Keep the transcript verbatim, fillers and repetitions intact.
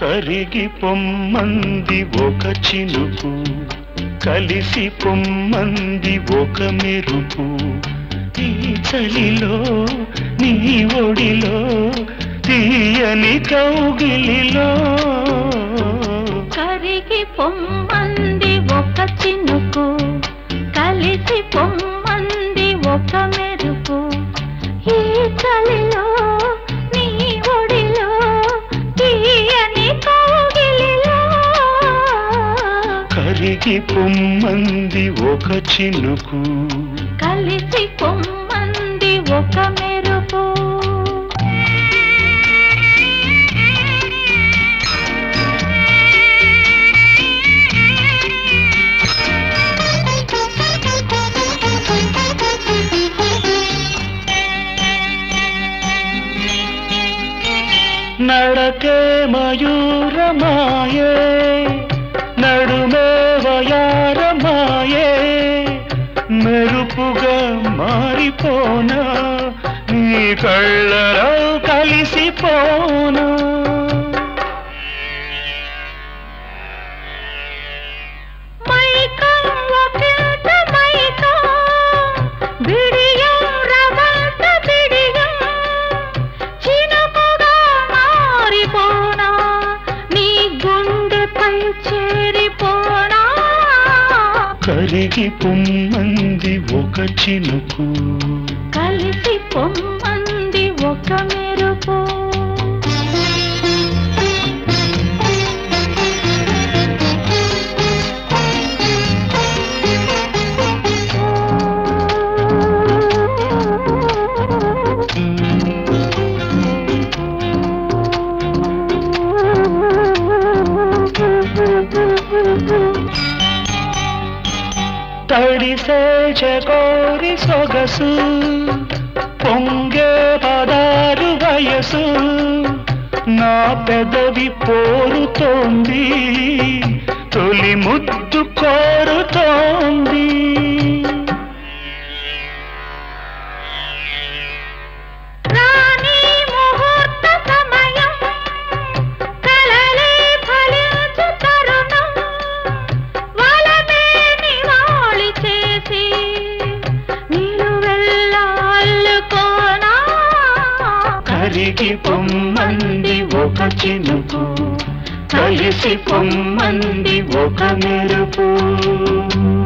కరిగి పొమ్మంది ఒక చినుకు, కలిసి పొమ్మంది ఒక మెరుపు. ఈ చలిలో నీ ఒడిలో తీయని కౌగిలిలో కరిగి పొమ్మంది ఒక చినుకు, కలిసి పొమ్మంది ఒక మెరుపు. ఈ చలిలో నీ ఒడిలో తీయని కౌగిలిలో కరిగి పొమ్మంది ఒక చినుకు, కలిసి పొమ్మంది ఒక మెరుపు. नड़के मयूर माये नडुमे वयार माये मेरुपुगा मारिपोना नी कल्लरा कलिसिपोना కరిగి పొమ్మంది ఒక చినుకు, కలిసి పొమ్మంది ఒక మెరుపు. తడిసే చకోరి సొగసు, పొంగే పదారు వయసు. నా పెదవి పోరుతోంది, తొలి ముద్దు కోరుతోంది. కరిగి పొమ్మంది ఒక చినుకు, కలిసి పొమ్మంది ఒక మెరుపు.